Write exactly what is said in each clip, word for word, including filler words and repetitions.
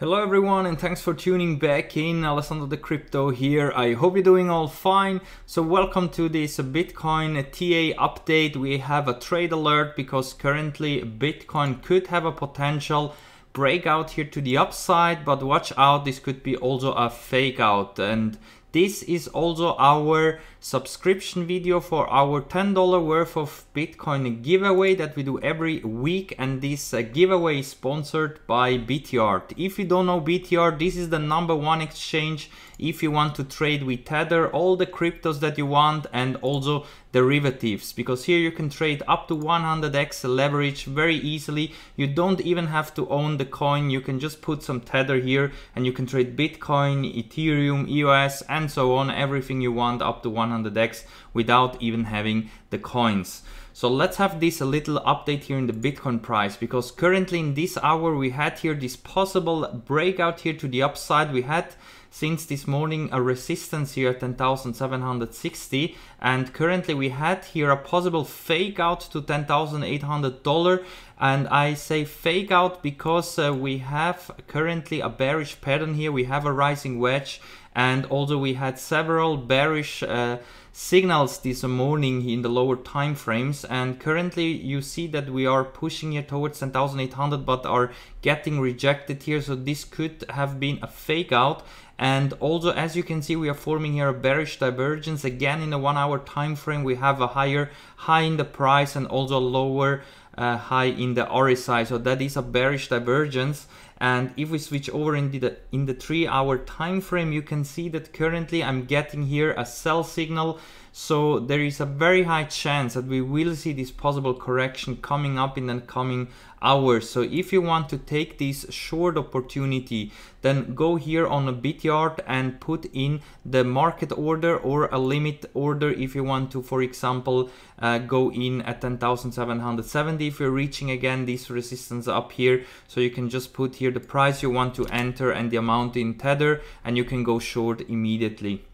Hello everyone, and thanks for tuning back in. Alessandro DeCrypto here. I hope you're doing all fine. So welcome to this Bitcoin T A update. We have a trade alert because currently Bitcoin could have a potential breakout here to the upside, but watch out, this could be also a fake out. And this is also our subscription video for our ten dollars worth of Bitcoin giveaway that we do every week, and this uh, giveaway is sponsored by Bityard. If you don't know Bityard, this is the number one exchange if you want to trade with Tether, all the cryptos that you want, and also derivatives, because here you can trade up to one hundred X leverage very easily. You don't even have to own the coin, you can just put some Tether here and you can trade Bitcoin, Ethereum, E O S, and and so on, everything you want up to one hundred X without even having the coins. So let's have this a little update here in the Bitcoin price, because currently in this hour we had here this possible breakout here to the upside. We had since this morning a resistance here at ten thousand seven hundred sixty, and currently we had here a possible fake out to ten thousand eight hundred dollars. And I say fake out because uh, we have currently a bearish pattern here. We have a rising wedge, and also we had several bearish uh, signals this morning in the lower time frames, and currently you see that we are pushing here towards ten thousand eight hundred but are getting rejected here. So this could have been a fake out. And also, as you can see, we are forming here a bearish divergence again in the one hour time frame. We have a higher high in the price and also lower uh, high in the R S I, so that is a bearish divergence. And if we switch over in the in the three hour time frame, you can see that currently I'm getting here a sell signal. So there is a very high chance that we will see this possible correction coming up in the coming hours. So if you want to take this short opportunity, then go here on a Bityard and put in the market order or a limit order if you want to, for example, uh, go in at ten thousand seven hundred seventy if you're reaching again this resistance up here. So you can just put here the price you want to enter and the amount in Tether, and you can go short immediately.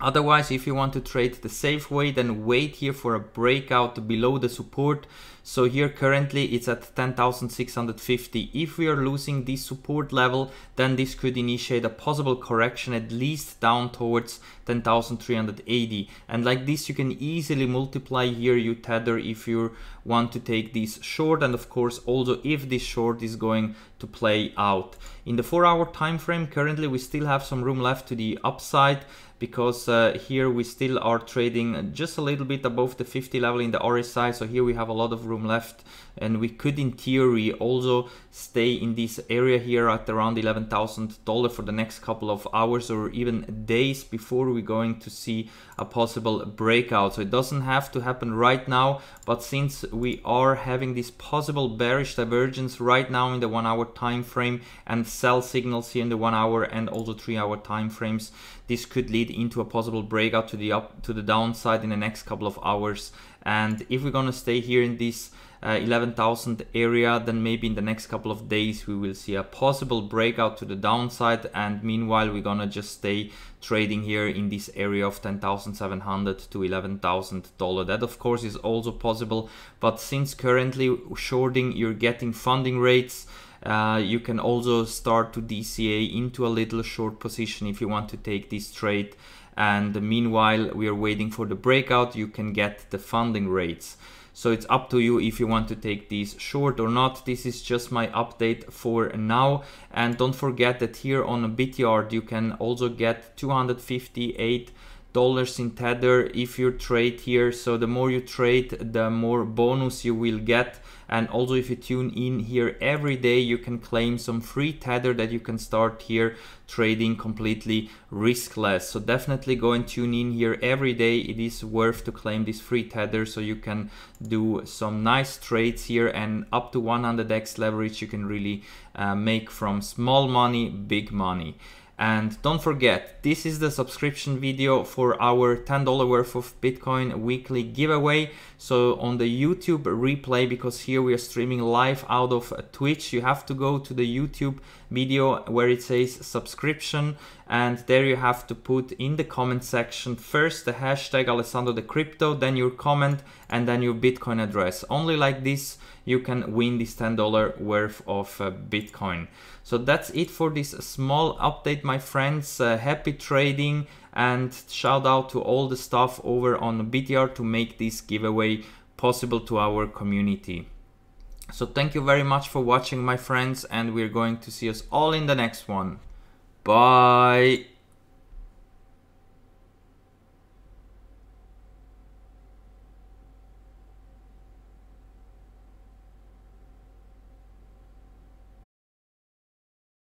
Otherwise, if you want to trade the safe way, then wait here for a breakout below the support. So here currently it's at ten thousand six hundred fifty. If we are losing this support level, then this could initiate a possible correction at least down towards ten thousand three hundred eighty. And like this, you can easily multiply here your Tether if you want to take this short, and of course also if this short is going to play out. In the four hour time frame, currently we still have some room left to the upside, because uh, here we still are trading just a little bit above the fifty level in the R S I. So here we have a lot of room left, and we could in theory also stay in this area here at around eleven thousand dollars for the next couple of hours or even days before we're going to see a possible breakout. So it doesn't have to happen right now, but since we are having this possible bearish divergence right now in the one hour time frame and sell signals here in the one hour and also three hour time frames, this could lead into a possible breakout to the up to the downside in the next couple of hours. And if we're gonna stay here in this uh, eleven thousand area, then maybe in the next couple of days we will see a possible breakout to the downside, and meanwhile we're gonna just stay trading here in this area of ten thousand seven hundred to eleven thousand dollars. That of course is also possible, but since currently shorting you're getting funding rates, Uh, you can also start to D C A into a little short position if you want to take this trade. And meanwhile we are waiting for the breakout, you can get the funding rates. So it's up to you if you want to take these short or not. This is just my update for now. And don't forget that here on Bityard you can also get two hundred fifty-eight dollars in Tether if you trade here. So the more you trade, the more bonus you will get. And also if you tune in here every day, you can claim some free Tether that you can start here trading completely riskless. So definitely go and tune in here every day. It is worth to claim this free Tether so you can do some nice trades here, and up to one hundred X leverage you can really uh, make from small money big money. And don't forget, this is the subscription video for our ten dollars worth of Bitcoin weekly giveaway. So on the YouTube replay, because here we are streaming live out of Twitch, you have to go to the YouTube video where it says subscription, and there you have to put in the comment section first the hashtag Alessandro DeCrypto, then your comment, and then your Bitcoin address. Only like this you can win this ten dollars worth of uh, Bitcoin. So that's it for this small update, my friends. Uh, happy trading, and shout out to all the staff over on B T R to make this giveaway possible to our community. So thank you very much for watching, my friends, and we're going to see us all in the next one. Bye.